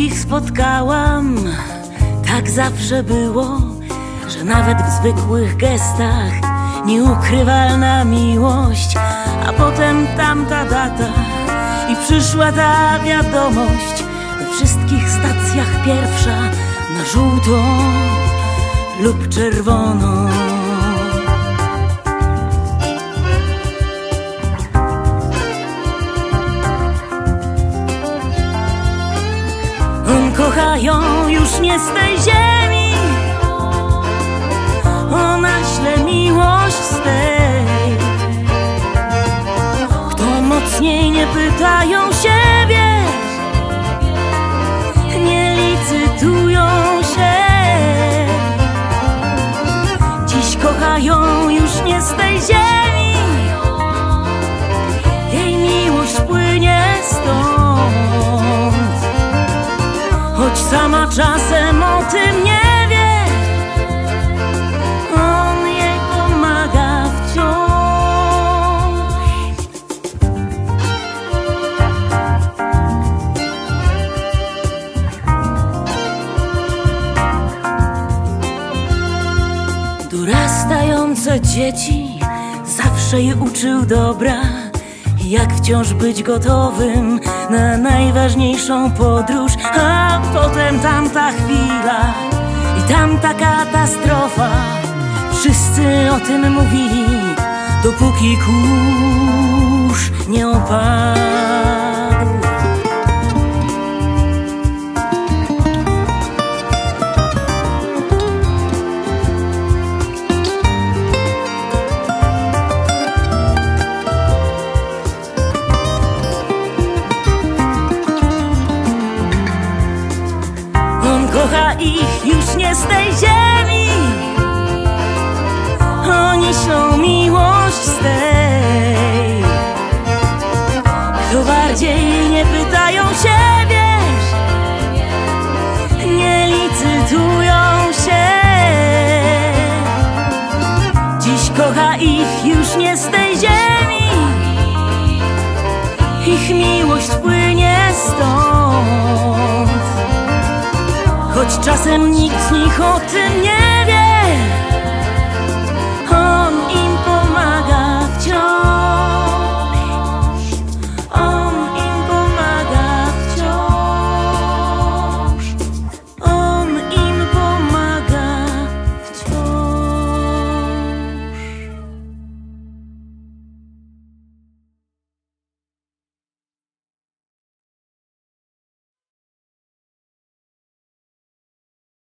takich spotkałam. Tak zawsze było, że nawet w zwykłych gestach nieukrywalna miłość. A potem tamta data i przyszła ta wiadomość. We wszystkich stacjach pierwsza, na żółto lub czerwono. On kocha ją już nie z tej ziemi, ona śle miłość z tej. Kto mocniej nie pyta ją siebie, nie licytują się. Dziś kocha ją już nie z tej ziemi, jej miłość płynie stąd. Choć sama czasem o tym nie wie, on jej pomaga wciąż. Dorastające dzieci zawsze je uczył dobra, jak wciąż być gotowym na najważniejszą podróż. A potem tamta chwila i tamta katastrofa. Wszyscy o tym mówili, dopóki kurz nie opadł. Kocha ich już nie z tej ziemi, oni ślą miłość z tej. Kto bardziej nie pytają siebie, nie licytują się. Dziś kocha ich już nie z tej ziemi, ich miłość płynie stąd. Choć czasem nikt z nich o tym nie